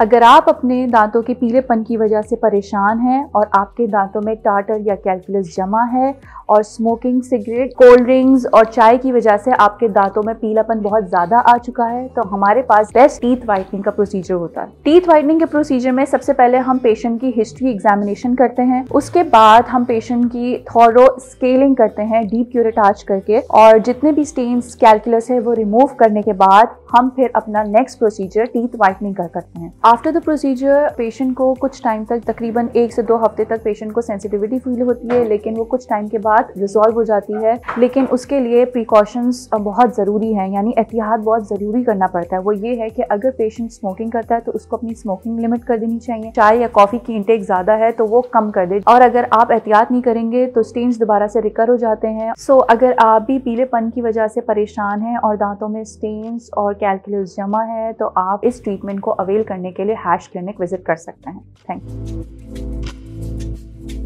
अगर आप अपने दांतों के पीलेपन की वजह से परेशान हैं और आपके दांतों में टार्टर या कैल्कुलस जमा है और स्मोकिंग, सिगरेट, कोल्ड ड्रिंक्स और चाय की वजह से आपके दांतों में पीलापन बहुत ज़्यादा आ चुका है, तो हमारे पास बेस्ट टीथ व्हाइटनिंग का प्रोसीजर होता है। टीथ व्हाइटनिंग के प्रोसीजर में सबसे पहले हम पेशेंट की हिस्ट्री एग्जामिनेशन करते हैं, उसके बाद हम पेशेंट की थोरो स्केलिंग करते हैं डीप क्यूर अटैच करके, और जितने भी स्टेन्स, कैल्कुलस है वो रिमूव करने के बाद हम फिर अपना नेक्स्ट प्रोसीजर टीथ व्हाइटनिंग का करते हैं। आफ्टर द प्रोसीजर पेशेंट को कुछ टाइम तक, तकरीबन 1 से 2 हफ्ते तक पेशेंट को सेंसिटिविटी फील होती है, लेकिन वो कुछ टाइम के बाद रिजॉल्व हो जाती है। लेकिन उसके लिए प्रिकॉशंस बहुत ज़रूरी हैं, यानी एहतियात बहुत ज़रूरी करना पड़ता है। वो ये है कि अगर पेशेंट स्मोकिंग करता है तो उसको अपनी स्मोकिंग लिमिट कर देनी चाहिए, चाय या कॉफ़ी की इंटेक ज़्यादा है तो वो कम कर दे, और अगर आप एहतियात नहीं करेंगे तो स्टेन्स दोबारा से रिकर हो जाते हैं। सो अगर आप भी पीलेपन की वजह से परेशान हैं और दांतों में स्टेन्स और कैल्कुलस जमा है तो आप इस ट्रीटमेंट को अवेल करने के लिए हैश क्लिनिक विजिट कर सकते हैं। Thank you.